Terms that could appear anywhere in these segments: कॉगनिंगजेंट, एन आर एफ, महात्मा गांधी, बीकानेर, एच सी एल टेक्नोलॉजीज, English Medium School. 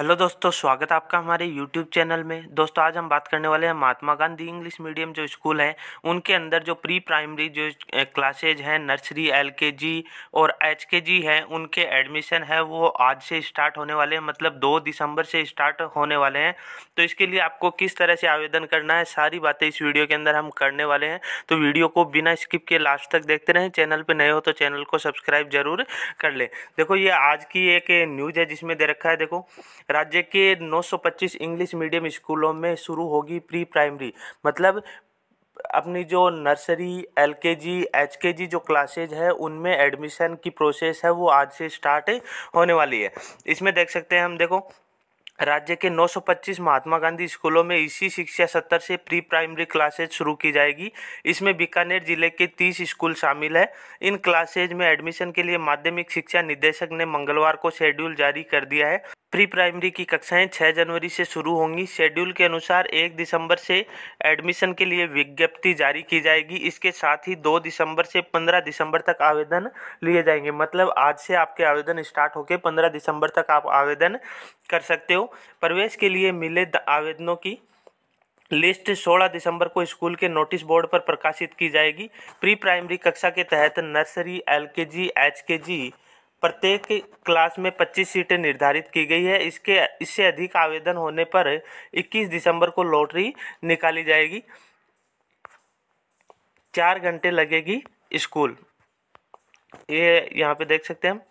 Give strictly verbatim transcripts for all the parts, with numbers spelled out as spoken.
Hello दोस्तों, स्वागत है आपका हमारे यूट्यूब चैनल में। दोस्तों आज हम बात करने वाले हैं महात्मा गांधी इंग्लिश मीडियम जो स्कूल है उनके अंदर जो प्री प्राइमरी जो क्लासेज हैं, नर्सरी, एलकेजी और एचकेजी हैं, उनके एडमिशन है वो आज से स्टार्ट होने वाले हैं, मतलब दो दिसंबर से स्टार्ट होने वाले हैं। तो इसके लिए आपको किस तरह से आवेदन करना है, सारी बातें इस वीडियो के अंदर हम करने वाले हैं। तो वीडियो को बिना स्किप के लास्ट तक देखते रहें। चैनल पर नए हो तो चैनल को सब्सक्राइब जरूर कर लें। देखो ये आज की एक न्यूज़ है जिसमें दे रखा है, देखो राज्य के नौ सौ पच्चीस इंग्लिश मीडियम स्कूलों में शुरू होगी प्री प्राइमरी, मतलब अपनी जो नर्सरी, एलकेजी, एचकेजी जो क्लासेज है उनमें एडमिशन की प्रोसेस है वो आज से स्टार्ट होने वाली है। इसमें देख सकते हैं हम, देखो राज्य के नौ सौ पच्चीस महात्मा गांधी स्कूलों में इसी शिक्षा सत्र से प्री प्राइमरी क्लासेज शुरू की जाएगी। इसमें बीकानेर जिले के तीस स्कूल शामिल है। इन क्लासेज में एडमिशन के लिए माध्यमिक शिक्षा निदेशक ने मंगलवार को शेड्यूल जारी कर दिया है। प्री प्राइमरी की कक्षाएं छह जनवरी से शुरू होंगी। शेड्यूल के अनुसार एक दिसंबर से एडमिशन के लिए विज्ञप्ति जारी की जाएगी। इसके साथ ही दो दिसंबर से पंद्रह दिसंबर तक आवेदन लिए जाएंगे, मतलब आज से आपके आवेदन स्टार्ट होकर पंद्रह दिसंबर तक आप आवेदन कर सकते हो। प्रवेश के लिए मिले आवेदनों की लिस्ट सोलह दिसंबर को स्कूल के नोटिस बोर्ड पर प्रकाशित की जाएगी। प्री प्राइमरी कक्षा के तहत नर्सरी, एलकेजी, एचकेजी प्रत्येक क्लास में पच्चीस सीटें निर्धारित की गई है। इसके इससे अधिक आवेदन होने पर इक्कीस दिसंबर को लॉटरी निकाली जाएगी। चार घंटे लगेगी स्कूल, ये यहाँ पे देख सकते हैं हम।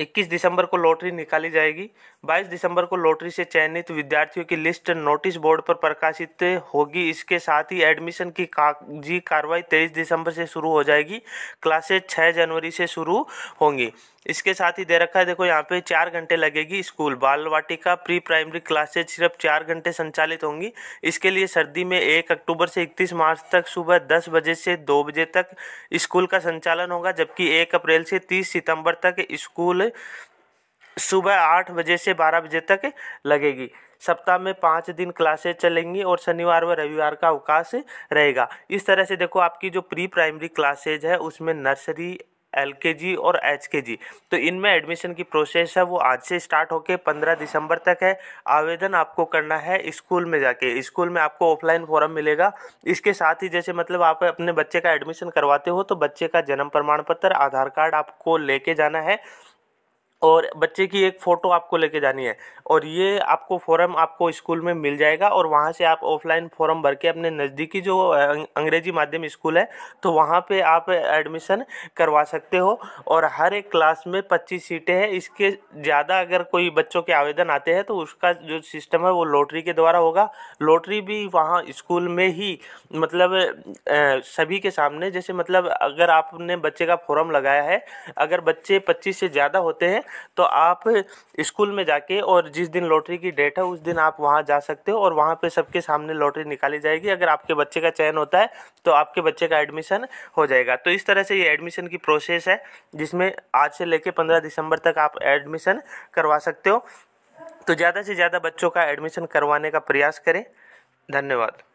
इक्कीस दिसंबर को लॉटरी निकाली जाएगी। बाईस दिसंबर को लॉटरी से चयनित विद्यार्थियों की लिस्ट नोटिस बोर्ड पर प्रकाशित होगी। इसके साथ ही एडमिशन की कागजी कार्रवाई तेईस दिसंबर से शुरू हो जाएगी। क्लासेज छह जनवरी से शुरू होंगी। इसके साथ ही दे रखा है, देखो यहाँ पे चार घंटे लगेगी स्कूल। बाल वाटिका प्री प्राइमरी क्लासेज सिर्फ चार घंटे संचालित होंगी। इसके लिए सर्दी में एक अक्टूबर से इकतीस मार्च तक सुबह दस बजे से दो बजे तक स्कूल का संचालन होगा, जबकि एक अप्रैल से तीस सितंबर तक स्कूल सुबह आठ बजे से बारह बजे तक लगेगी। सप्ताह में पाँच दिन क्लासेज चलेंगी और शनिवार व रविवार का अवकाश रहेगा। इस तरह से देखो आपकी जो प्री प्राइमरी क्लासेज है उसमें नर्सरी, एलकेजी और एचकेजी, तो इनमें एडमिशन की प्रोसेस है वो आज से स्टार्ट होके पंद्रह दिसंबर तक है। आवेदन आपको करना है स्कूल में जाके, स्कूल में आपको ऑफलाइन फॉर्म मिलेगा। इसके साथ ही जैसे मतलब आप अपने बच्चे का एडमिशन करवाते हो तो बच्चे का जन्म प्रमाण पत्र, आधार कार्ड आपको लेके जाना है और बच्चे की एक फ़ोटो आपको लेके जानी है, और ये आपको फॉर्म आपको स्कूल में मिल जाएगा। और वहाँ से आप ऑफलाइन फॉर्म भर के अपने नज़दीकी जो अंग्रेजी माध्यम स्कूल है तो वहाँ पे आप एडमिशन करवा सकते हो। और हर एक क्लास में पच्चीस सीटें हैं। इसके ज़्यादा अगर कोई बच्चों के आवेदन आते हैं तो उसका जो सिस्टम है वो लॉटरी के द्वारा होगा। लॉटरी भी वहाँ स्कूल में ही, मतलब सभी के सामने, जैसे मतलब अगर आपने बच्चे का फॉर्म लगाया है, अगर बच्चे पच्चीस से ज़्यादा होते हैं तो आप स्कूल में जाके और जिस दिन लॉटरी की डेट है उस दिन आप वहां जा सकते हो और वहां पे सबके सामने लॉटरी निकाली जाएगी। अगर आपके बच्चे का चयन होता है तो आपके बच्चे का एडमिशन हो जाएगा। तो इस तरह से ये एडमिशन की प्रोसेस है जिसमें आज से लेके पंद्रह दिसंबर तक आप एडमिशन करवा सकते हो। तो ज़्यादा से ज़्यादा बच्चों का एडमिशन करवाने का प्रयास करें। धन्यवाद।